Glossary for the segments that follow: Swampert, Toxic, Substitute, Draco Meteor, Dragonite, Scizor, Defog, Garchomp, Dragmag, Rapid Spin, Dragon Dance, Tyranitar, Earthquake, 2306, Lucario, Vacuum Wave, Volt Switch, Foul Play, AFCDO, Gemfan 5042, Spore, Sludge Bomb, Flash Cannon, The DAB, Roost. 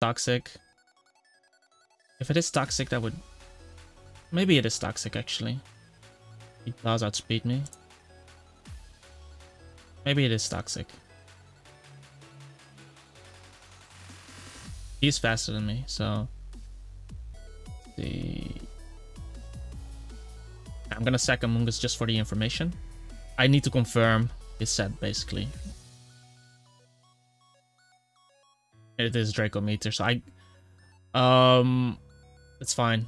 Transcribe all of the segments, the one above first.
Toxic. If it is Toxic, that would... Maybe it is Toxic, actually. He does outspeed me. Maybe it is Toxic. He's faster than me, so... Let's see... I'm gonna sack Amoonguss just for the information. I need to confirm his set, basically. It is Draco Meteor, so I... it's fine.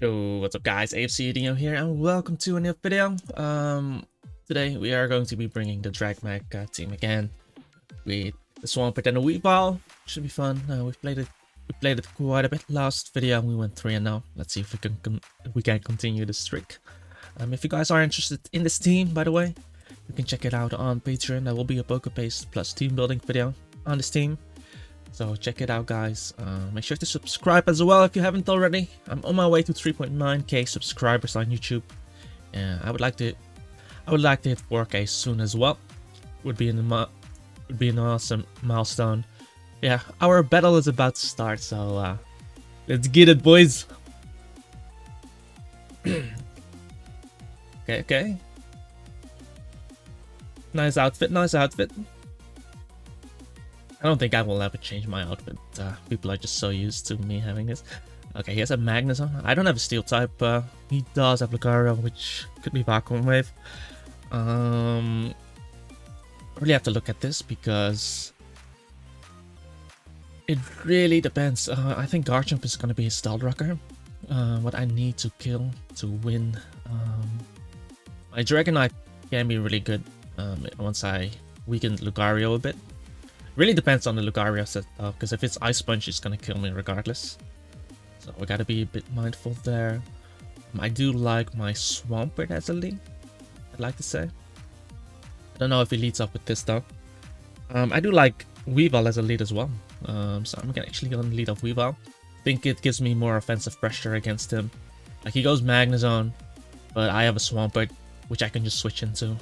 Yo, what's up guys, AFCDO here, and welcome to a new video. Today we are going to be bringing the Dragmag team again with the Swampert and the Weavile. Should be fun. We played it quite a bit last video. We went 3-0. Let's see if we can continue this streak. If you guys are interested in this team, by the way, you can check it out on Patreon. There will be a poker based plus team building video on this team, so check it out guys. Make sure to subscribe as well if you haven't already. I'm on my way to 3.9k subscribers on YouTube, and I would like to hit 4k soon as well. Would be an awesome milestone. Yeah, our battle is about to start, so let's get it, boys. Okay. Nice outfit. I don't think I will ever change my outfit. People are just so used to me having this. Okay, he has a Magnezone. I don't have a Steel type. He does have Lucario, which could be Vacuum Wave. Really have to look at this because it really depends. I think Garchomp is going to be a Stealth Rocker. What I need to kill to win. My Dragonite can be really good once I weaken Lucario a bit. Really depends on the Lucario set, because if it's Ice Punch, it's going to kill me regardless. So we got to be a bit mindful there. I do like my Swampert as a lead, I'd like to say. I don't know if he leads up with this though. I do like Weavile as a lead as well. So I'm actually going to lead off Weavile. I think it gives me more offensive pressure against him. Like he goes Magnezone, but I have a Swampert, which I can just switch into.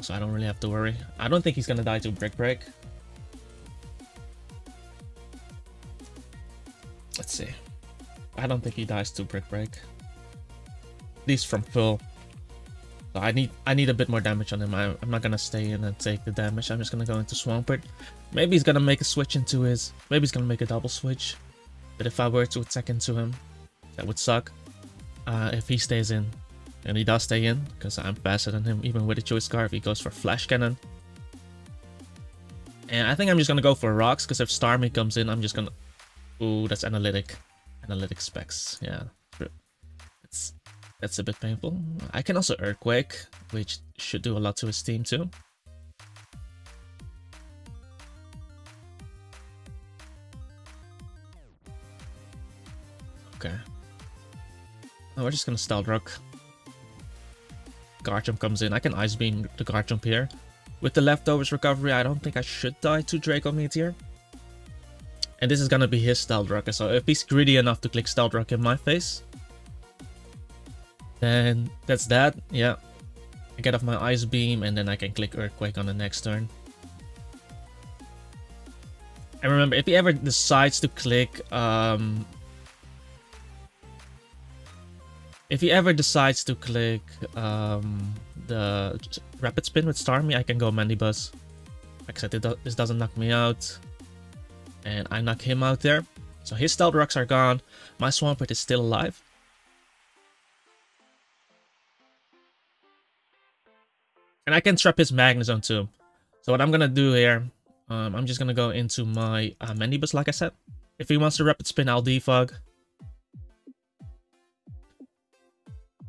So I don't really have to worry. I don't think he's going to die to Brick Break. Let's see. I don't think he dies to Brick Break. At least from full. So I need a bit more damage on him. I'm not gonna stay in and take the damage. I'm just gonna go into Swampert. Maybe he's gonna make a switch into his. Maybe he's gonna make a double switch. But if I were to attack into him, that would suck. If he stays in, and he does stay in, because I'm faster than him. Even with a choice card, he goes for Flash Cannon. And I think I'm just gonna go for Rocks, because if Starmie comes in, I'm just gonna. Ooh, that's analytic specs. Yeah, that's a bit painful. I can also Earthquake, which should do a lot to his team too. Okay. Oh, we're just gonna Stealth Rock. Garchomp comes in. I can Ice Beam the Garchomp here. With the leftovers recovery, I don't think I should die to Draco Meteor. And this is gonna be his Stealth Rocker, so if he's greedy enough to click Stealth Rock in my face, then that's that. Yeah, I get off my Ice Beam, and then I can click Earthquake on the next turn. And remember, if he ever decides to click, the Rapid Spin with Starmie, I can go Mandibuzz. Except this doesn't knock me out, and I knock him out there. So his Stealth Rocks are gone. My Swampert is still alive. And I can trap his Magnezone too. So what I'm going to do here, I'm just going to go into my Mandibuzz, like I said. If he wants to Rapid Spin, I'll Defog.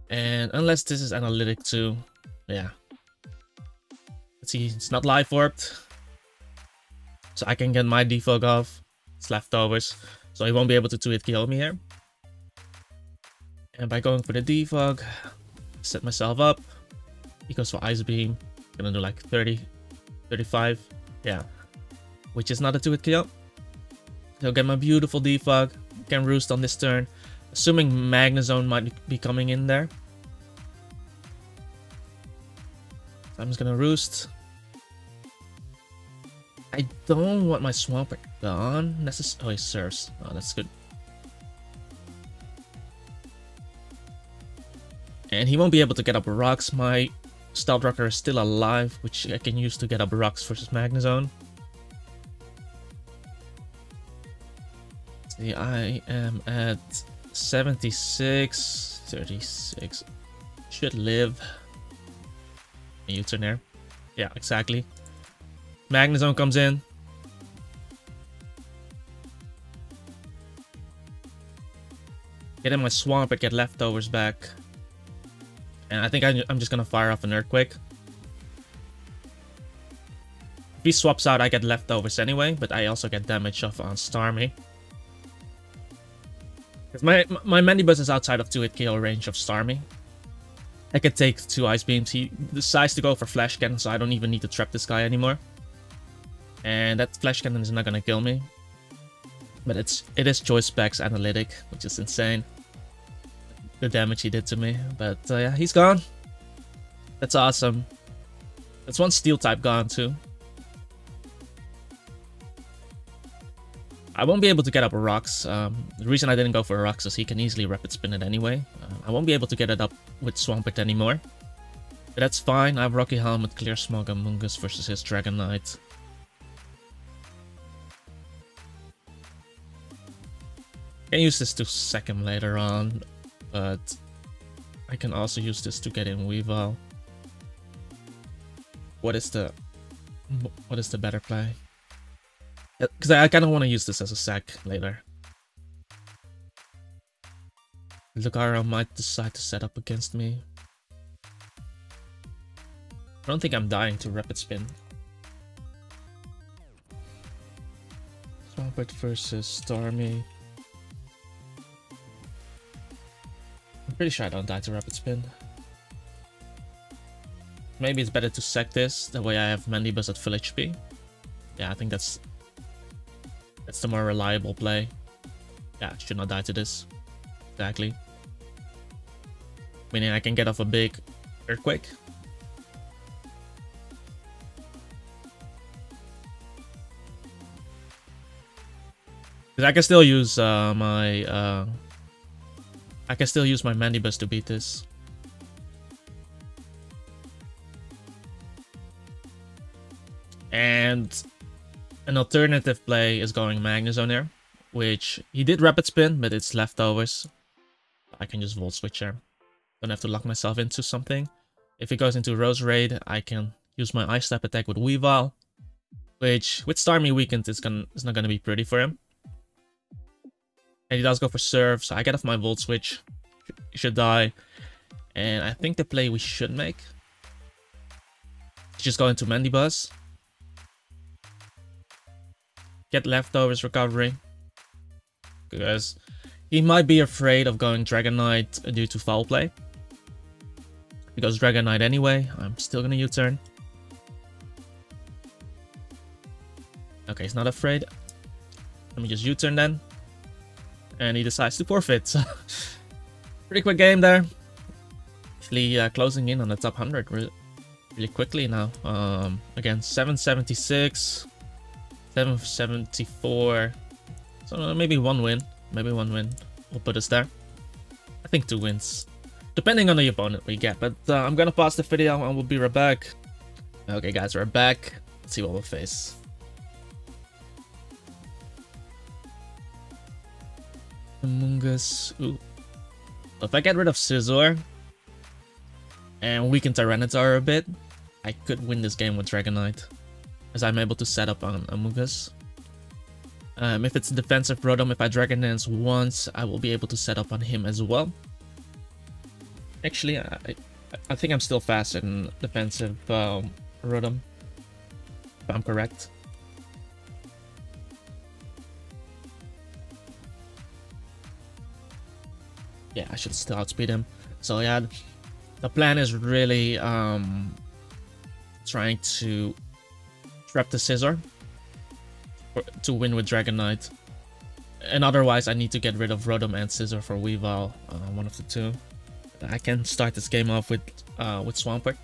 And unless this is Analytic too. Yeah. Let's see, it's not Life Warped. So I can get my Defog off. It's leftovers. So he won't be able to 2-hit kill me here. And by going for the Defog, set myself up. He goes for Ice Beam. Gonna do like 30, 35. Yeah. Which is not a 2-hit kill. He'll get my beautiful Defog. Can Roost on this turn. Assuming Magnezone might be coming in there. I'm just gonna Roost. I don't want my Swampert gone necessarily. Oh, he serves. Oh, that's good. And he won't be able to get up rocks. My Stealth Rocker is still alive, which I can use to get up rocks versus Magnezone. See, I am at 76, 36. Should live. U turn there. Yeah, exactly. Magnezone comes in. Get in my Swampert, get leftovers back. And I think I'm just gonna fire off an Earthquake. If he swaps out, I get leftovers anyway, but I also get damage off on Starmie. Because my Mandibuzz is outside of 2-hit KO range of Starmie. I can take 2 Ice Beams. He decides to go for Flash Cannon, so I don't even need to trap this guy anymore. And that Flash Cannon is not gonna kill me. But it is Choice Specs Analytic, which is insane. The damage he did to me. But yeah, he's gone. That's awesome. That's one Steel type gone too. I won't be able to get up rocks. The reason I didn't go for rocks is he can easily Rapid Spin it anyway. I won't be able to get it up with Swampert anymore. But that's fine. I have Rocky Helmet, Clear Smog, Amoonguss versus his Dragonite. I can use this to sack him later on, but I can also use this to get in Weavile. What is the better play? Because I kind of want to use this as a sack later. Lucario might decide to set up against me. I don't think I'm dying to Rapid Spin. Swampert versus Starmie. I'm pretty sure I don't die to Rapid Spin. Maybe it's better to sack this, that way I have Mandibuzz at full HP. Yeah, I think that's the more reliable play. Yeah, should not die to this. Exactly. Meaning I can get off a big Earthquake. Because I can still use my Mandibuzz to beat this. And an alternative play is going Magnezone here, which he did Rapid Spin, but it's leftovers. I can just Volt Switch here. Don't have to lock myself into something. If he goes into Rose Raid, I can use my Ice type attack with Weavile, which with Starmie weakened, it's not gonna be pretty for him. And he does go for Serve, so I get off my Volt Switch. He should die. And I think the play we should make is just go into Mandibuzz. Get leftovers recovery, because he might be afraid of going Dragonite due to Foul Play. He goes Dragonite anyway. I'm still gonna U-turn. Okay, he's not afraid. Let me just U-turn then, and he decides to forfeit. So pretty quick game there. Actually closing in on the top 100 really quickly now. Again, 776. 774, so maybe one win will put us there. I think 2 wins, depending on the opponent we get, but I'm gonna pause the video and we'll be right back. Okay guys, we're back. Let's see what we'll face. Amoonguss. Ooh. If I get rid of Scizor and weaken Tyranitar a bit, I could win this game with Dragonite, as I'm able to set up on Amoonguss. If it's defensive Rotom, if I Dragon Dance once, I will be able to set up on him as well. Actually, I think I'm still fast in defensive Rotom, if I'm correct. Yeah, I should still outspeed him. So yeah, the plan is really trying to trap the Scizor to win with Dragonite. And otherwise, I need to get rid of Rotom and Scizor for Weavile, one of the two. I can start this game off with Swampert,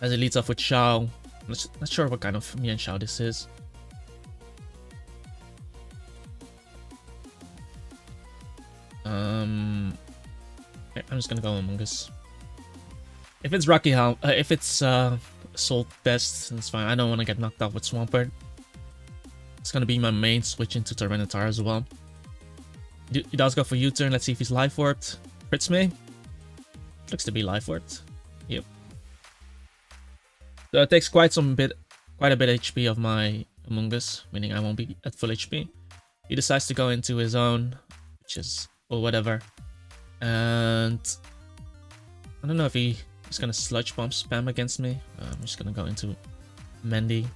as it leads off with Shao. I'm not sure what kind of Mienshao this is. I'm just gonna go Amoonguss. If it's Rocky Helmet, if it's Soul Test, that's fine. I don't want to get knocked out with Swampert. It's gonna be my main switch into Tyranitar as well. He does go for U-turn. Let's see if he's Life Warped. Crits me. Looks to be Life Warped. Yep. So it takes quite a bit HP of my Amoonguss, meaning I won't be at full HP. He decides to go into his own, which is or whatever. And I don't know if he's gonna Sludge Bomb spam against me. I'm just gonna go into Mandy.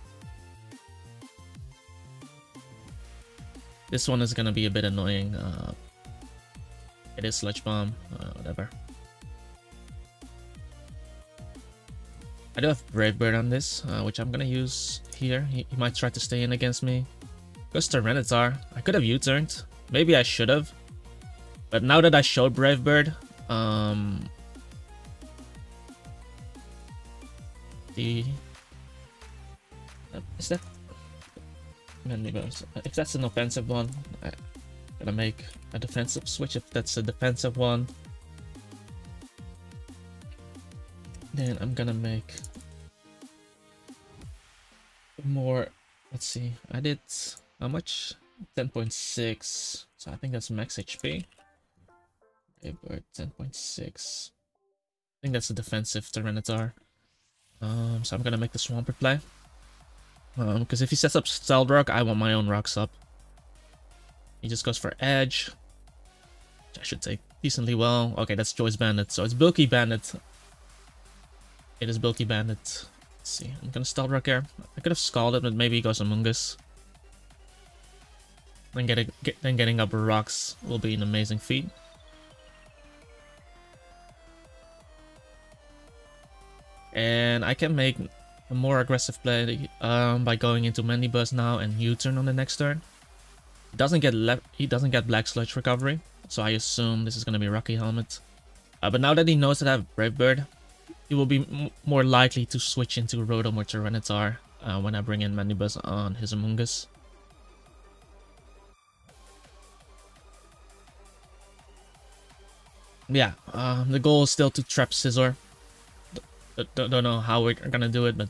This one is gonna be a bit annoying. It is Sludge Bomb, whatever. I do have Brave Bird on this, which I'm gonna use here. He might try to stay in against me. Goes Tyranitar. I could have U-turned. Maybe I should have. But now that I showed Brave Bird, is that Mandibuzz? If that's an offensive one, I'm gonna make a defensive switch. If that's a defensive one, then I'm gonna make more. Let's see. I did how much? 10.6. So I think that's max HP. 10.6. I think that's a defensive Tyranitar. So I'm gonna make the Swampert play. Because if he sets up Stealth Rock, I want my own rocks up. He just goes for Edge, which I should take decently well. Okay, that's Choice Bandit. So it's Bulky Bandit. It is Bulky Bandit. Let's see. I'm gonna Stealth Rock here. I could have Scalded, but maybe he goes Amoonguss. Then getting up rocks will be an amazing feat. And I can make a more aggressive play by going into Mandibuzz now and U-turn on the next turn. He doesn't get Black Sludge recovery, so I assume this is gonna be Rocky Helmet. But now that he knows that I have Brave Bird, he will be more likely to switch into Rotom or Tyranitar when I bring in Mandibuzz on his Amoonguss. Yeah, the goal is still to trap Scizor. Don't know how we're gonna do it, but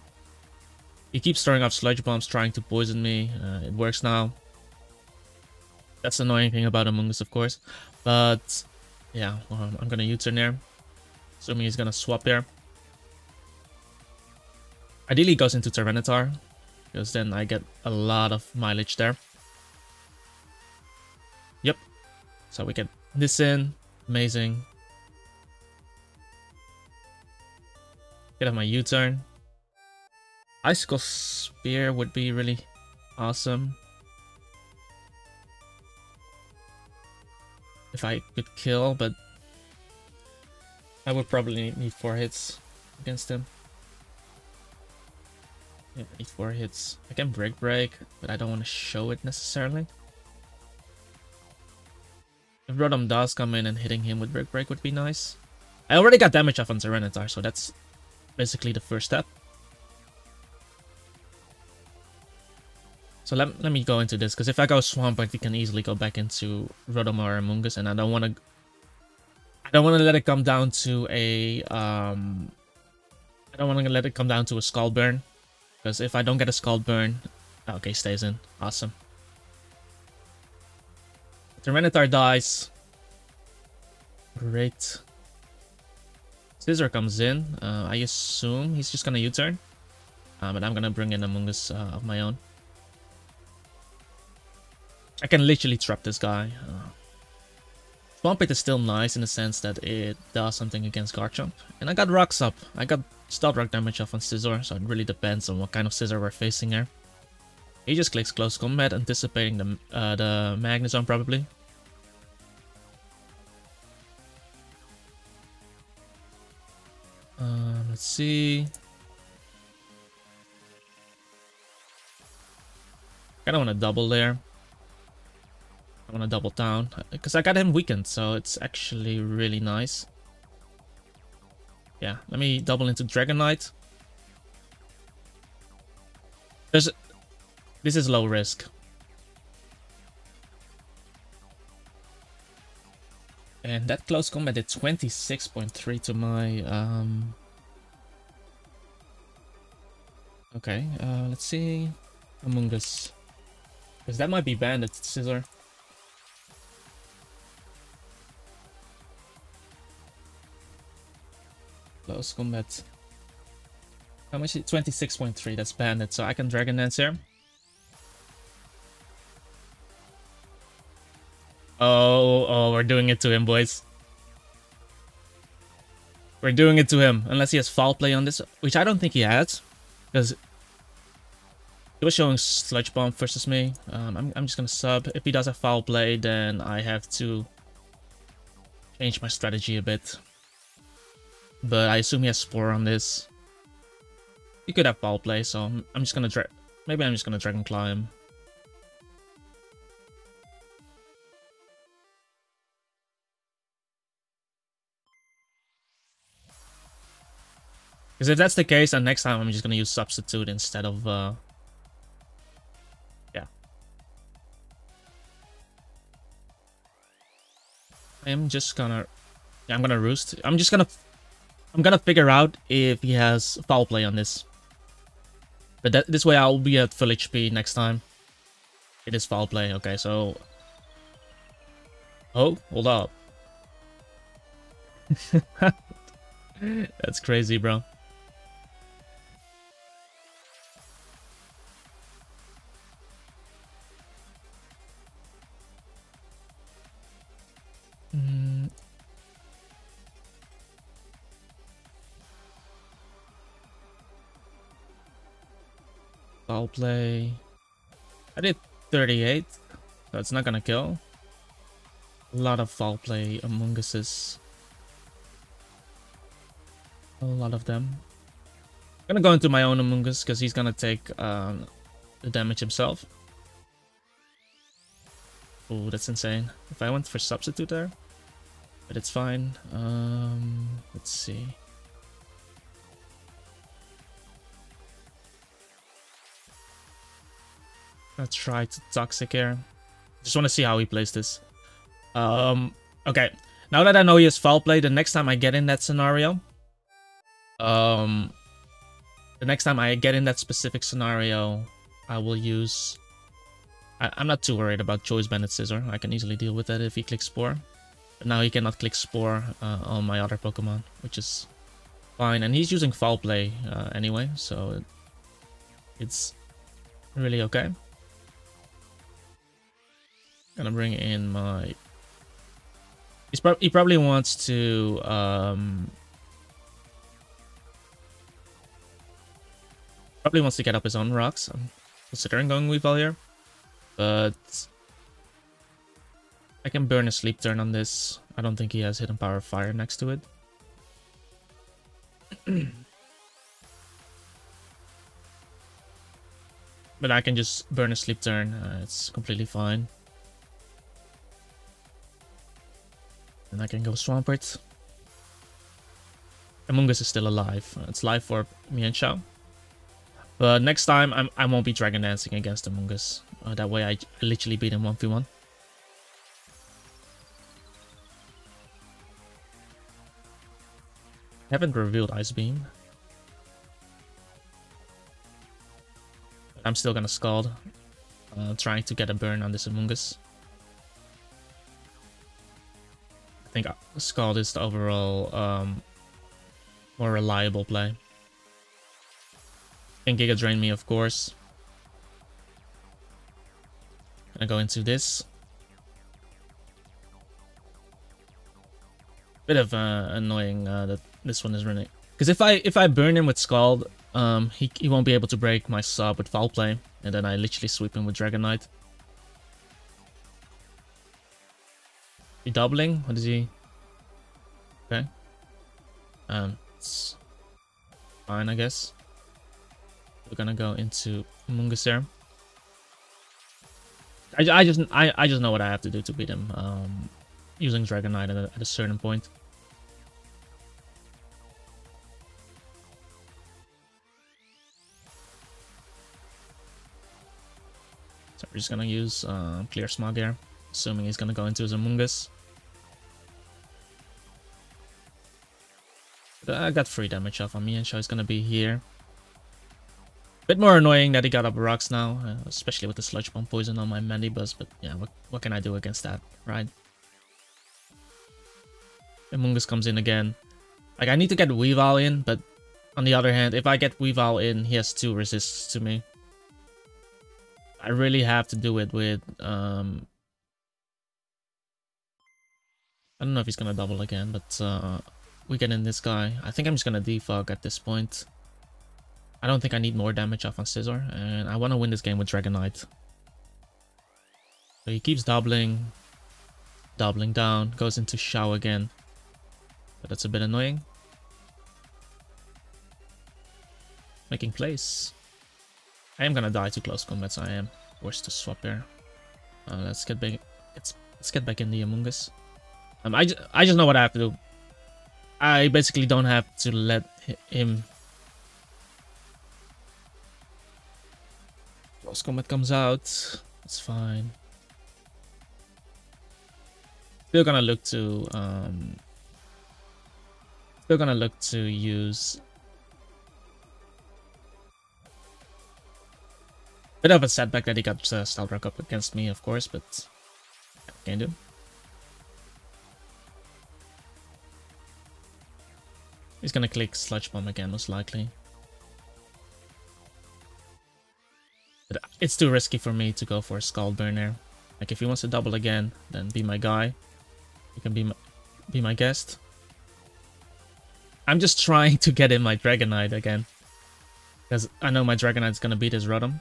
he keeps throwing off Sludge Bombs, trying to poison me. It works now. That's the annoying thing about Amoonguss, of course. But yeah, I'm gonna U-turn there. Assuming he's gonna swap there. Ideally, he goes into Tyranitar, because then I get a lot of mileage there. Yep. So we get this in. Amazing. Get out my U-turn. Icicle Spear would be really awesome. If I could kill, but I would probably need 4 hits against him. Yeah, I need 4 hits. I can Brick Break, but I don't want to show it necessarily. If Rotom does come in and hitting him with Brick Break would be nice. I already got damage off on Tyranitar, so that's basically the first step. So let me go into this, because if I go Swampert, he can easily go back into Rotom or Amoonguss, and I don't want to let it come down to a I don't want to let it come down to a Scald Burn, because if I don't get a Scald Burn, okay, stays in. Awesome. Tyranitar dies. Great. Scizor comes in. I assume he's just gonna U-turn, but I'm gonna bring in Amoonguss of my own. I can literally trap this guy. Swampert is still nice in the sense that it does something against Garchomp, and I got rocks up. I got Stealth Rock damage off on Scizor, so it really depends on what kind of Scizor we're facing here. He just clicks Close Combat, anticipating the Magnezone probably. Let's see. Kinda wanna double there. I'm gonna double down because I got him weakened, so it's actually really nice. Yeah, let me double into Dragonite. This is low risk. And that close combat did 26.3 to my... Okay, let's see... Amoonguss. Because that might be banned at Scizor. Close combat. How much is it? 26.3, that's banned, so I can Dragon Dance here. Oh, oh, we're doing it to him, boys. We're doing it to him. Unless he has foul play on this, which I don't think he has. Because he was showing Sludge Bomb versus me. I'm just going to sub. If he does have foul play, then I have to change my strategy a bit. But I assume he has Spore on this. He could have foul play, so I'm just going to... Maybe I'm just going to Dragon Claw him. Because if that's the case, then next time I'm just going to use Substitute instead of... yeah. I'm just going to... Yeah, I'm going to Roost. I'm just going to... I'm going to figure out if he has foul play on this. But this way I'll be at full HP next time. It is foul play. Okay, so... Oh, hold up. That's crazy, bro. Foul play. I did 38, so it's not gonna kill. A lot of foul play Amoongusses. A lot of them. I'm gonna go into my own Amoonguss because he's gonna take the damage himself. Oh, that's insane. If I went for substitute there, but it's fine. Let's see. I'll try to Toxic here. Just want to see how he plays this. Okay. Now that I know he has foul play, the next time I get in that scenario, the next time I get in that specific scenario, I will use... I'm not too worried about Choice Banded Scizor. I can easily deal with that if he clicks Spore. But now he cannot click Spore on my other Pokemon, which is fine. And he's using Foul Play anyway, so it's really okay. Gonna bring in my... He probably wants to... Probably wants to get up his own rocks. I'm considering going Weavile here. But I can burn a sleep turn on this. I don't think he has hidden power of fire next to it. But I can just burn a sleep turn. It's completely fine. And I can go Swampert. Amoonguss is still alive. It's live for Mienshao. But next time, I won't be Dragon Dancing against Amoonguss. That way, I literally beat him 1v1. Haven't revealed Ice Beam. But I'm still gonna Scald. Trying to get a burn on this Amoonguss. I think Scald is the overall more reliable play. Can Giga Drain me, of course. Gonna go into this. Bit of annoying that this one is running. Because if I burn him with Scald, he won't be able to break my sub with Foul Play, and then I literally sweep him with Dragonite. He doubling? What is he? Okay. It's fine, I guess. We're gonna go into Amoonguss there. I just know what I have to do to beat him. Using Dragonite at a certain point. So we're just gonna use Clear Smog here, assuming he's gonna go into his Amoonguss. I got 3 damage off on me, and Mienshao is gonna be here. Bit more annoying that he got up rocks now, especially with the Sludge Bomb poison on my Mandibuzz, but yeah, what can I do against that, right? Amoonguss comes in again. Like, I need to get Weavile in, but on the other hand, if I get Weavile in, he has 2 resists to me. I really have to do it with, I don't know if he's gonna double again, but we get in this guy. I think I'm just gonna defog at this point. I don't think I need more damage off on Scizor, and I want to win this game with Dragonite. So he keeps doubling down, goes into Shao again, but that's a bit annoying. Making plays. I am gonna die to close combats. I am forced to swap here. Let's get back. Let's get back in the Amoonguss. I just know what I have to do. I basically don't have to let him. Close Combat comes out, it's fine. Still gonna look to use bit of a setback that he got Stealth Rock up against me, of course, but can't do. He's gonna click Sludge Bomb again, most likely. It's too risky for me to go for a Scald burner. Like, if he wants to double again, then be my guy. You can be my guest. I'm just trying to get in my Dragonite again, because I know my Dragonite's gonna beat his Rotom.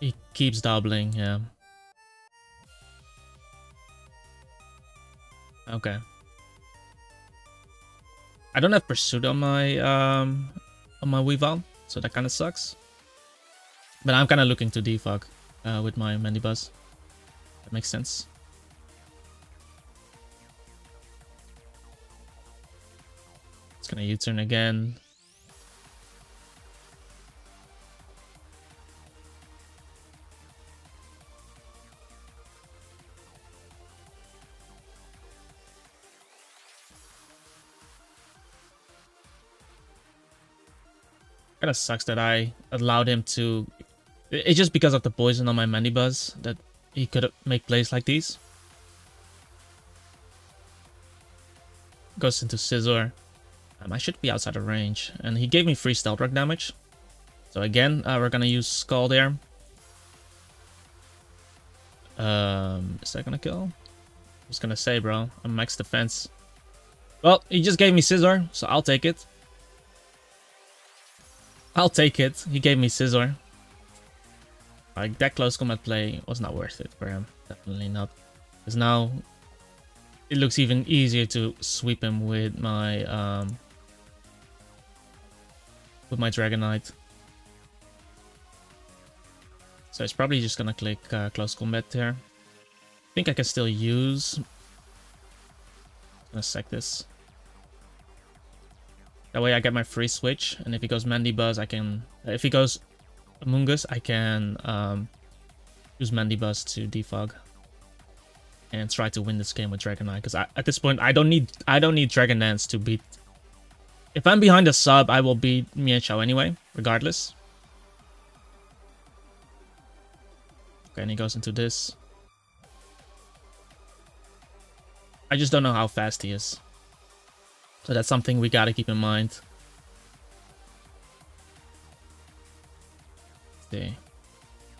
He keeps doubling, yeah. Okay. I don't have Pursuit on my Weavile, so that kind of sucks. But I'm kind of looking to defog with my Mandibuzz. That makes sense. It's gonna U-turn again. Kind of sucks that I allowed him to. It's just because of the poison on my Mandibuzz that he could make plays like these. Goes into Scizor. I should be outside of range, and he gave me free Stealth Rock damage. So again, we're gonna use Scald there. Is that gonna kill? I was gonna say, bro, I'm max defense. Well, he just gave me Scizor, so I'll take it. I'll take it. He gave me Scizor. Like, that close combat play was not worth it for him. Definitely not. Because now it looks even easier to sweep him with my Dragonite. So it's probably just gonna click close combat there. I think I can still use. I'm gonna sack this. That way I get my free switch, and if he goes Mandibuzz, I can. If he goes Amoonguss, I can use Mandibuzz to defog and try to win this game with Dragonite. Because at this point, I don't need Dragon Dance to beat. If I'm behind a sub, I will beat Mienshao anyway, regardless. Okay, and he goes into this. I just don't know how fast he is. So that's something we gotta keep in mind. Let's see.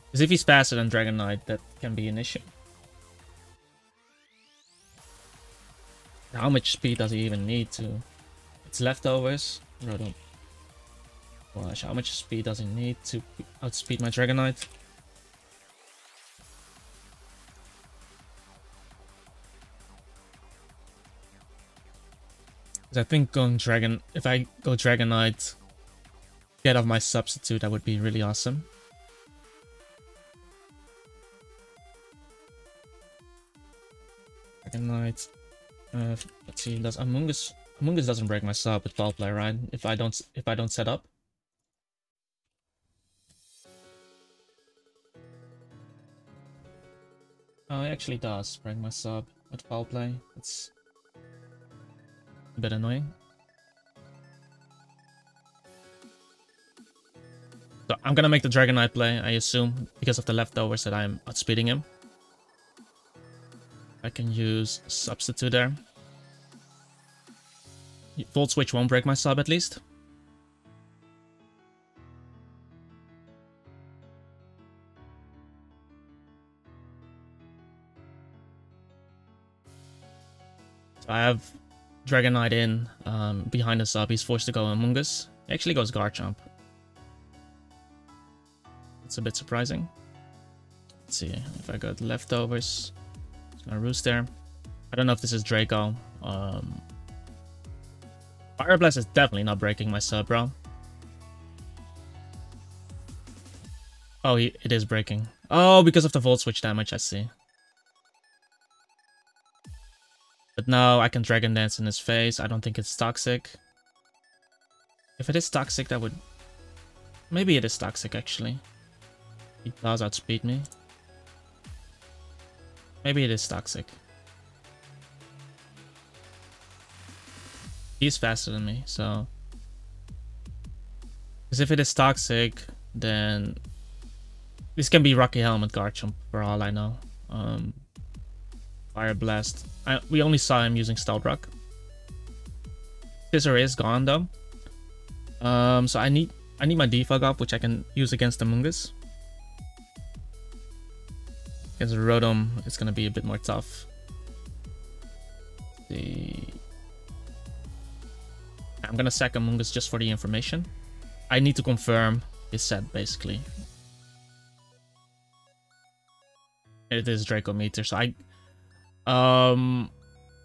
Because if he's faster than Dragonite, that can be an issue. How much speed does he even need to? It's leftovers. Rotom. Gosh, how much speed does he need to outspeed my Dragonite? I think going Dragon, if I go Dragonite, get off my substitute. That would be really awesome. Dragonite. Let's see. Does Amoonguss doesn't break my sub with Foul Play, right? If I don't set up. Oh, it actually does break my sub with Foul Play. It's a bit annoying. So I'm gonna make the Dragonite play, I assume, because of the leftovers that I'm outspeeding him. I can use Substitute there. Volt Switch won't break my sub at least. So I have Dragonite in behind the sub. He's forced to go Amoonguss. He actually goes Garchomp. It's a bit surprising. Let's see if I got leftovers. It's gonna Roost there. I don't know if this is Draco. Fire Blast is definitely not breaking my sub, bro. Oh, it is breaking. Oh, because of the Volt Switch damage, I see. But now I can Dragon Dance in his face. I don't think it's Toxic. If it is Toxic, that would... Maybe it is Toxic, actually. He does outspeed me. Maybe it is Toxic. He's faster than me, so... Because if it is Toxic, then... This can be Rocky Helmet Garchomp, for all I know. Fire Blast. We only saw him using Stealth Rock. Scizor is gone though. So I need my Defog up, which I can use against Amoonguss. Against Rotom, it's gonna be a bit more tough. Let's see. I'm gonna sack Amoonguss just for the information. I need to confirm his set basically. It is Draco Meteor, so I...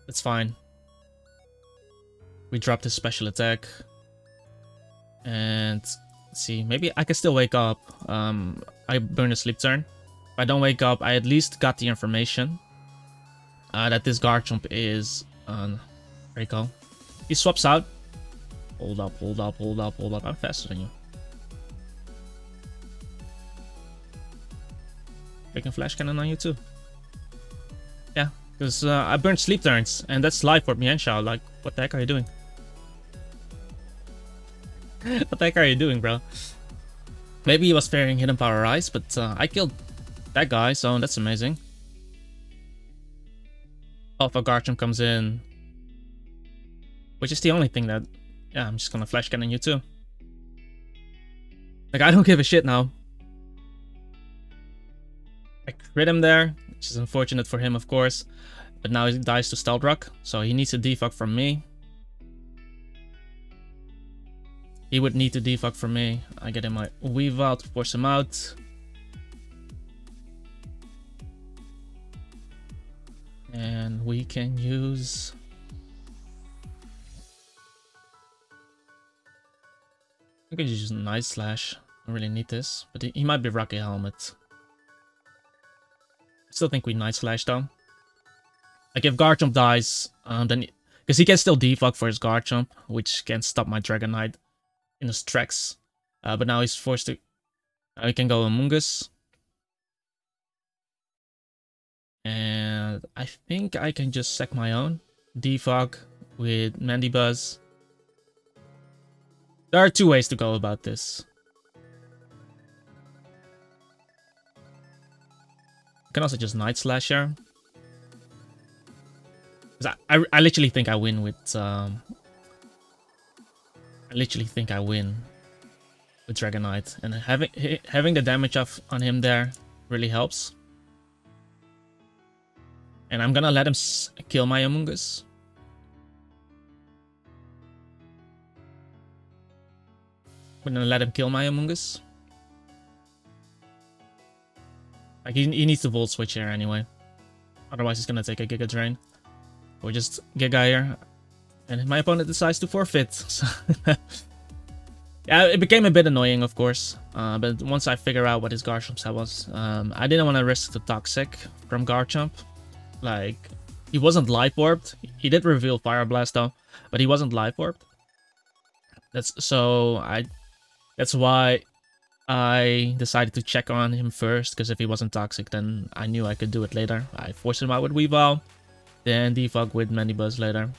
It's fine. We dropped his special attack. And let's see, maybe I can still wake up. I burn a sleep turn. If I don't wake up, I at least got the information that this Garchomp is on Draco. He swaps out. Hold up. I'm faster than you. Freaking Flash Cannon on you too. Yeah, because I burned sleep turns, and that's life for Mienshao. Like, what the heck are you doing? What the heck are you doing, bro? Maybe he was fearing Hidden Power Rise, but I killed that guy, so that's amazing. Alpha Garchomp comes in, which is the only thing that... Yeah, I'm just gonna Flash Cannon you too. Like, I don't give a shit now. I crit him there, which is unfortunate for him, of course. But now he dies to Stealth Rock, so he needs a defog from me. He would need to defog from me. I get in my Weavile to force him out. And we can use... I could use an Ice Slash. I don't really need this, but he might be Rocky Helmet. Still think we Night Slash though. Like if Garchomp dies, then because he can still defog for his Garchomp, which can stop my Dragonite in his tracks. But now he's forced to. Now he can go Amoonguss, and I think I can just sack my own defog with Mandibuzz. There are two ways to go about this. Can also just Night Slasher. I literally think I win with Dragonite, and having the damage off on him there really helps. And I'm gonna let him kill my Amoonguss. I'm gonna let him kill my Amoonguss. Like he needs the Volt Switch here anyway. Otherwise he's gonna take a Giga Drain. Or just Giga here. And my opponent decides to forfeit. So It became a bit annoying, of course, but once I figure out what his Garchomp set was, I didn't want to risk the Toxic from Garchomp. Like, he wasn't Life Warped. He did reveal Fire Blast though, but he wasn't Life Warped. That's why I decided to check on him first, because if he wasn't Toxic, then I knew I could do it later. I forced him out with Weavile, then Defog with Mandibuzz later.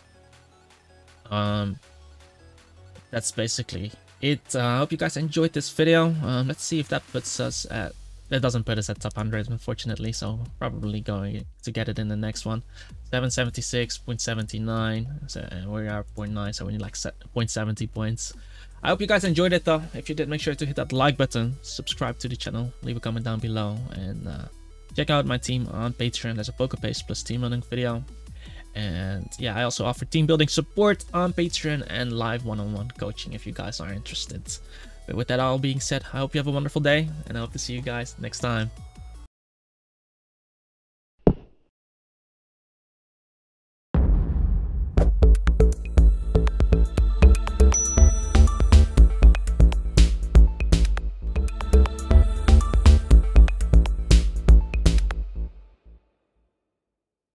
That's basically it. I hope you guys enjoyed this video. Let's see if that puts us at... That doesn't put us at top 100, unfortunately, so probably going to get it in the next one. 776.79, so we are 0.9, so we need like 0.70 points. I hope you guys enjoyed it though. If you did, make sure to hit that like button, subscribe to the channel, leave a comment down below, and check out my team on Patreon. There's a poker page plus team building video. And yeah, I also offer team building support on Patreon and live one-on-one coaching if you guys are interested. But with that all being said, I hope you have a wonderful day, and I hope to see you guys next time.